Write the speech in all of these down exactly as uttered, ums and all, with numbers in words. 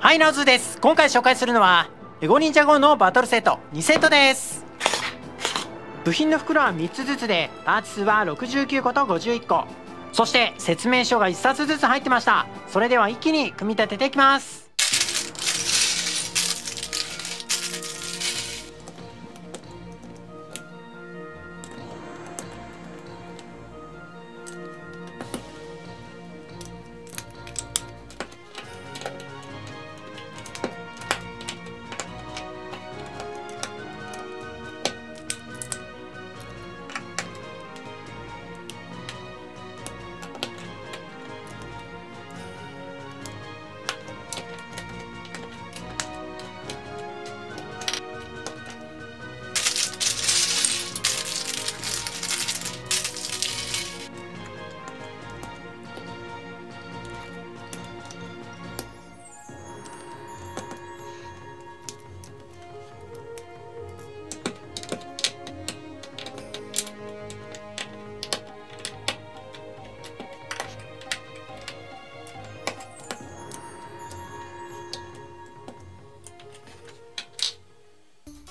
はい、ナオズーです。今回紹介するのはエゴ忍者号のバトルセットにセットです。部品の袋はみっつずつで、パーツ数はろくじゅうきゅう個とごじゅういっ個、そして説明書がいっさつずつ入ってました。それでは一気に組み立てていきます。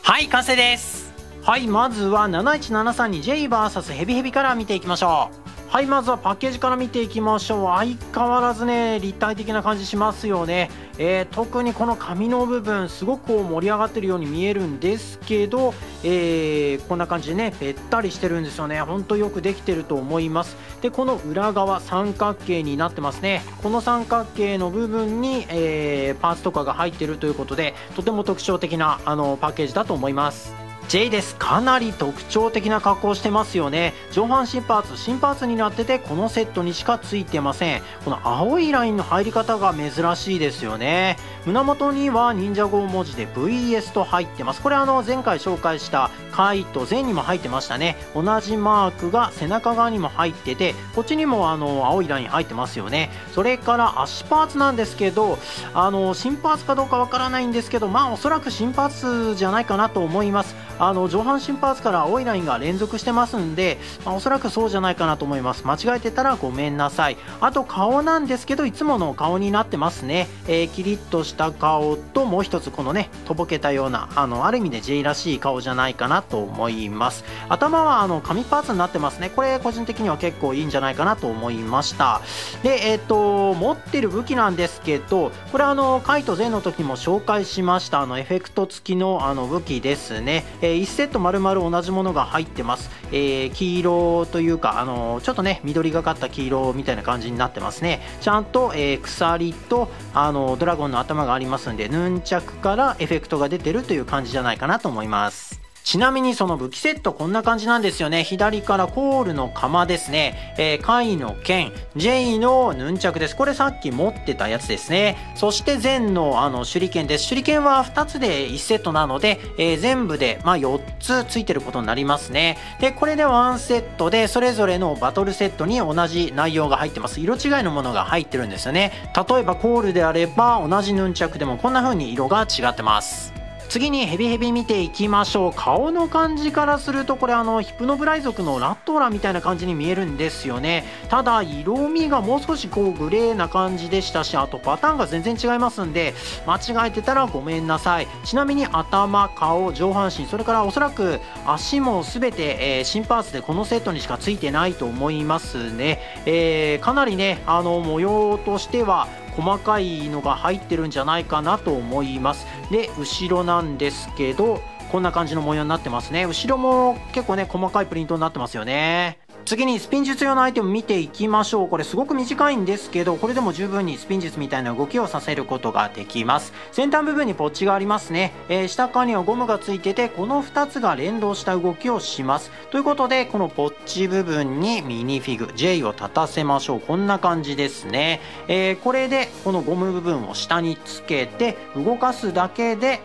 はい、完成です。はい、まずは なないちななさん に ジェイブイエス ヘビヘビから見ていきましょう。はい、まずはパッケージから見ていきましょう。相変わらずね、立体的な感じしますよね。えー、特にこの紙の部分すごくこう盛り上がってるように見えるんですけど、えー、こんな感じでねべったりしてるんですよね。ほんとよくできてると思います。で、この裏側三角形になってますね。この三角形の部分に、えー、パーツとかが入ってるということで、とても特徴的なあのパッケージだと思います。 J です。かなり特徴的な格好をしてますよね。上半身パーツ、新パーツになってて、このセットにしかついてません。この青いラインの入り方が珍しいですよね。胸元には忍者号文字で ブイエス と入ってます。これあの前回紹介したカイトゼンにも入ってましたね。同じマークが背中側にも入ってて、こっちにもあの青いライン入ってますよね。それから足パーツなんですけど、あの新パーツかどうかわからないんですけど、まあおそらく新パーツじゃないかなと思います。あの上半身パーツから青いラインが連続してますんで、まあ、おそらくそうじゃないかなと思います。間違えてたらごめんなさい。あと顔なんですけど、いつもの顔になってますね。えー、キリッとした顔と、もう一つこのねとぼけたような、あのある意味で J らしい顔じゃないかなと思います。頭はあの紙パーツになってますね。これ個人的には結構いいんじゃないかなと思いました。で、えっと持ってる武器なんですけど、これあのカイトゼンの時も紹介しましたあのエフェクト付きのあの武器ですね。いちセット丸々同じものが入ってます。えー、黄色というか、あのー、ちょっとね緑がかった黄色みたいな感じになってますね。ちゃんと、えー、鎖と、あのー、ドラゴンの頭がありますんで、ヌンチャクからエフェクトが出てるという感じじゃないかなと思います。ちなみにその武器セットこんな感じなんですよね。左からコールの釜ですね。えー、カイの剣、J のヌンチャクです。これさっき持ってたやつですね。そしてゼンのあの手裏剣です。手裏剣はふたつでいちセットなので、えー、全部でまあよっつついてることになりますね。で、これでいちセットで、それぞれのバトルセットに同じ内容が入ってます。色違いのものが入ってるんですよね。例えばコールであれば同じヌンチャクでもこんな風に色が違ってます。次にヘビヘビ見ていきましょう。顔の感じからすると、これあのヒプノブライ族のラットーラみたいな感じに見えるんですよね。ただ色味がもう少しこうグレーな感じでしたし、あとパターンが全然違いますんで、間違えてたらごめんなさい。ちなみに頭、顔、上半身、それからおそらく足も全て、えー、新パーツでこのセットにしかついてないと思いますね。えー、かなりねあの模様としては細かいのが入ってるんじゃないかなと思います。で、後ろなんですけど、こんな感じの模様になってますね。後ろも結構ね細かいプリントになってますよね。次にスピン術用のアイテム見ていきましょう。これすごく短いんですけど、これでも十分にスピン術みたいな動きをさせることができます。先端部分にポッチがありますね。えー、下側にはゴムがついてて、このふたつが連動した動きをします。ということで、このポッチ部分にミニフィグ J を立たせましょう。こんな感じですね。えー、これでこのゴム部分を下につけて動かすだけで、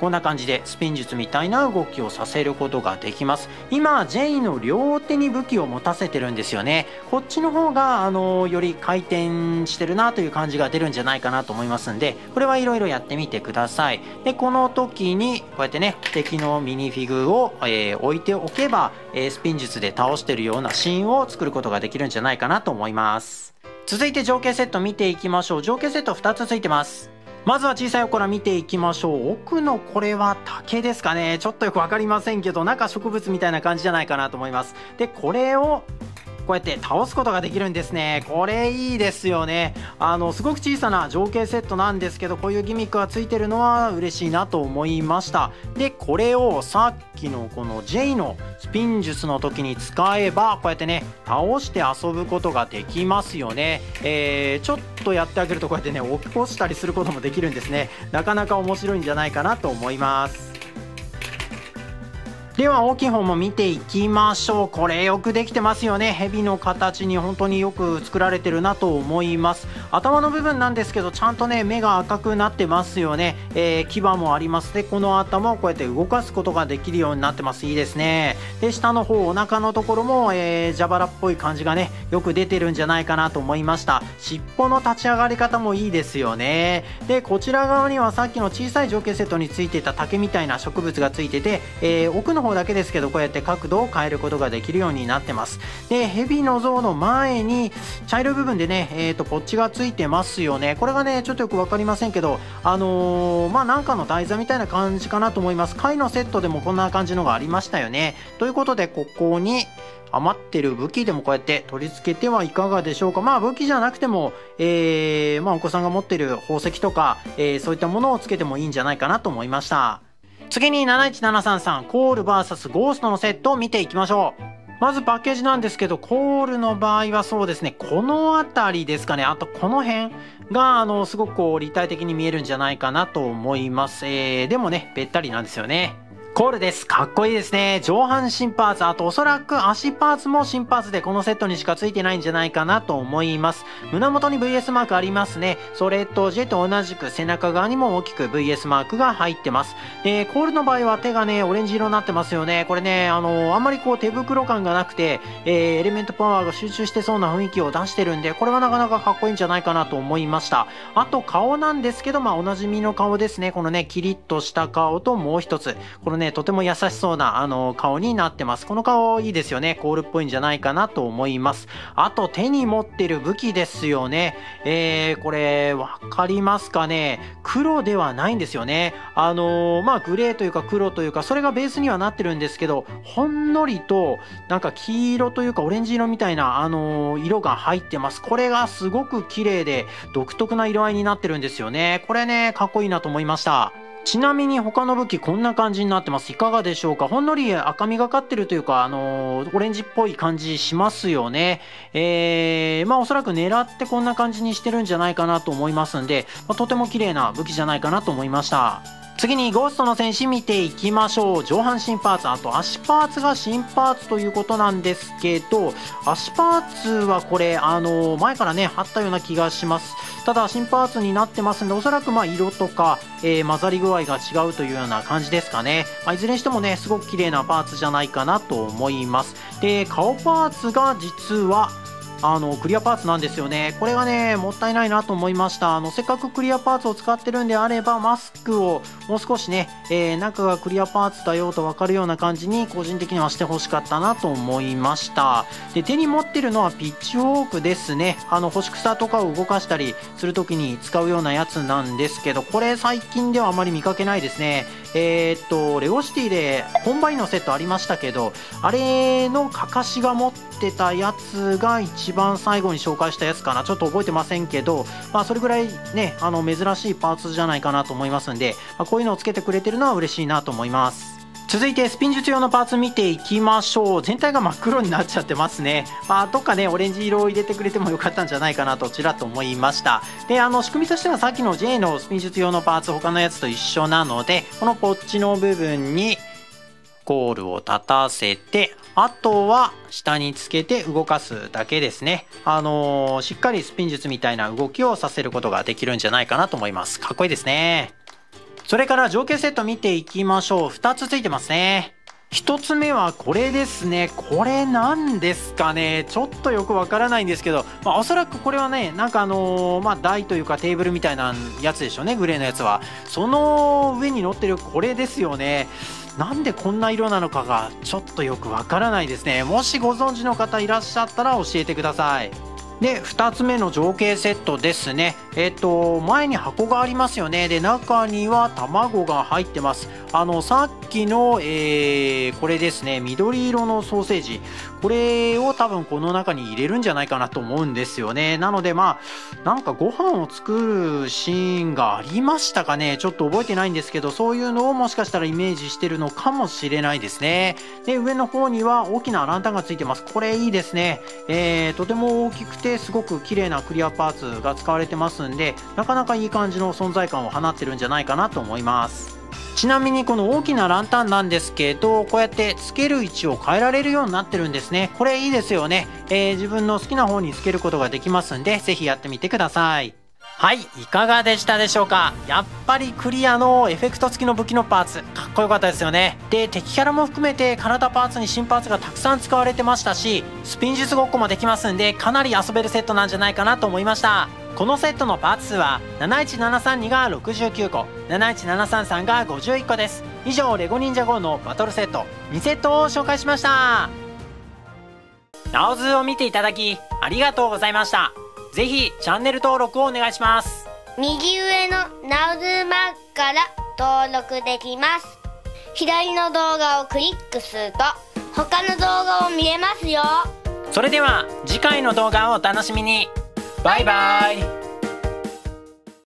こんな感じでスピン術みたいな動きをさせることができます。今 J の両手に武器を持たせてるんですよね。こっちの方があのより回転してるなという感じが出るんじゃないかなと思いますんで、これはいろいろやってみてください。で、この時にこうやってね敵のミニフィグを、えー、置いておけば、えー、スピン術で倒してるようなシーンを作ることができるんじゃないかなと思います。続いて情景セット見ていきましょう。情景セットふたつついてます。まずは小さい方から見ていきましょう。奥のこれは竹ですかね。ちょっとよくわかりませんけど、なんか植物みたいな感じじゃないかなと思います。で、これをこうやって倒すことができるんですね。これいいですよね。あのすごく小さな情景セットなんですけど、こういうギミックがついてるのは嬉しいなと思いました。でこれをさっきのこの ジェイ のスピン術の時に使えば、こうやってね倒して遊ぶことができますよね。えー、ちょっとやってあげるとこうやってね起こしたりすることもできるんですね。なかなか面白いんじゃないかなと思います。では大きい方も見ていきましょう。これよくできてますよね。蛇の形に本当によく作られてるなと思います。頭の部分なんですけど、ちゃんとね目が赤くなってますよね。えー、牙もあります。でこの頭をこうやって動かすことができるようになってます。いいですね。で下の方お腹のところも、えー、蛇腹っぽい感じがねよく出てるんじゃないかなと思いました。尻尾の立ち上がり方もいいですよね。でこちら側にはさっきの小さい情景セットについていた竹みたいな植物がついてて、えー、奥の方だけですけど、こうやって角度を変えることができるようになってます。で蛇の像の前に茶色い部分でね、えー、とポッチがついてますよね。これがねちょっとよく分かりませんけど、あのー、まあなんかの台座みたいな感じかなと思います。貝のセットでもこんな感じのがありましたよね。ということでここに余ってる武器でもこうやって取り付けてはいかがでしょうか。まあ武器じゃなくても、えーまあ、お子さんが持ってる宝石とか、えー、そういったものをつけてもいいんじゃないかなと思いました。次になないちななさんさんコール ブイエス ゴーストのセットを見ていきましょう。まずパッケージなんですけど、コールの場合はそうですね、この辺りですかね。あとこの辺があのすごくこう立体的に見えるんじゃないかなと思います。えー、でもねべったりなんですよね。コールです。かっこいいですね。上半身パーツ、あとおそらく足パーツも新パーツでこのセットにしか付いてないんじゃないかなと思います。胸元に ブイエス マークありますね。それと ジェイ と同じく背中側にも大きく ブイエス マークが入ってます。で、コールの場合は手がね、オレンジ色になってますよね。これね、あの、あんまりこう手袋感がなくて、えー、エレメントパワーが集中してそうな雰囲気を出してるんで、これはなかなかかっこいいんじゃないかなと思いました。あと顔なんですけど、まあおなじみの顔ですね。このね、キリッとした顔ともう一つ。このねとても優しそうなあの顔になってます。この顔いいですよね。コールっぽいんじゃないかなと思います。あと手に持ってる武器ですよね。えー、これ分かりますかね。黒ではないんですよね。あのー、まあグレーというか黒というか、それがベースにはなってるんですけど、ほんのりとなんか黄色というかオレンジ色みたいなあのー、色が入ってます。これがすごく綺麗で独特な色合いになってるんですよね。これねかっこいいなと思いました。ちなみに他の武器こんな感じになってます。いかがでしょうか。ほんのり赤みがかってるというか、あのー、オレンジっぽい感じしますよね。えー、まあおそらく狙ってこんな感じにしてるんじゃないかなと思いますんで、まあ、とても綺麗な武器じゃないかなと思いました。次にゴーストの戦士見ていきましょう。上半身パーツ、あと足パーツが新パーツということなんですけど、足パーツはこれあの前からねあったような気がします。ただ新パーツになってますんで、おそらくまあ色とか、えー、混ざり具合が違うというような感じですかね。まあ、いずれにしてもねすごく綺麗なパーツじゃないかなと思います。で顔パーツが実はあのクリアパーツなんですよね。これがねもったいないなと思いました。あのせっかくクリアパーツを使ってるんであれば、マスクをもう少しね、えー、中がクリアパーツだよと分かるような感じに個人的にはしてほしかったなと思いました。で手に持ってるのはピッチフォークですね。あの干し草とかを動かしたりするときに使うようなやつなんですけど、これ最近ではあまり見かけないですね。えー、っとレゴシティでコンバインのセットありましたけど、あれのかかしが持ってたやつが一番一番最後に紹介したやつかな。ちょっと覚えてませんけど、まあ、それぐらいねあの珍しいパーツじゃないかなと思いますんで、まあ、こういうのをつけてくれてるのは嬉しいなと思います。続いてスピン術用のパーツ見ていきましょう。全体が真っ黒になっちゃってますね。まあどっかねオレンジ色を入れてくれてもよかったんじゃないかなとちらっと思いました。であの仕組みとしてはさっきの ジェイ のスピン術用のパーツ他のやつと一緒なので、このポッチの部分にコールを立たせて、あとは下につけて動かすだけですね。あのー、しっかりスピン術みたいな動きをさせることができるんじゃないかなと思います。かっこいいですね。それから情景セット見ていきましょう。ふたつついてますね。ひとつめはこれですね。これなんですかね。ちょっとよくわからないんですけど、まあ、おそらくこれはねなんかあのー、まあ台というかテーブルみたいなやつでしょうね。グレーのやつはその上に乗ってるこれですよね。なんでこんな色なのかがちょっとよくわからないですね。もしご存知の方いらっしゃったら教えてください。でふたつめの情景セットですね。えっと前に箱がありますよね。で中には卵が入ってます。あのさっきの、えー、これですね、緑色のソーセージ、これを多分この中に入れるんじゃないかなと思うんですよね。なのでまあなんかご飯を作るシーンがありましたかね、ちょっと覚えてないんですけど、そういうのをもしかしたらイメージしてるのかもしれないですね。で上の方には大きなランタンがついてます。これいいですね、えー、とても大きくてすごく綺麗なクリアパーツが使われてますんで、なかなかいい感じの存在感を放ってるんじゃないかなと思います。ちなみにこの大きなランタンなんですけど、こうやってつける位置を変えられるようになってるんですね。これいいですよね、えー、自分の好きな方につけることができますんで、ぜひやってみてください。はい、いかがでしたでしょうか。やっぱりクリアのエフェクト付きの武器のパーツ、かっこよかったですよね。で敵キャラも含めて体パーツに新パーツがたくさん使われてましたし、スピン術ごっこもできますんで、かなり遊べるセットなんじゃないかなと思いました。このセットのパーツ数はなないちななさんにがろくじゅうきゅうこ、なないちななさんさんがごじゅういっこです。以上、レゴ忍者ゴーのバトルセットにセットを紹介しました。なおずを見ていただきありがとうございました。ぜひチャンネル登録をお願いします。右上のナウズーマークから登録できます。左の動画をクリックすると他の動画を見れますよ。それでは次回の動画をお楽しみに。バイバイ。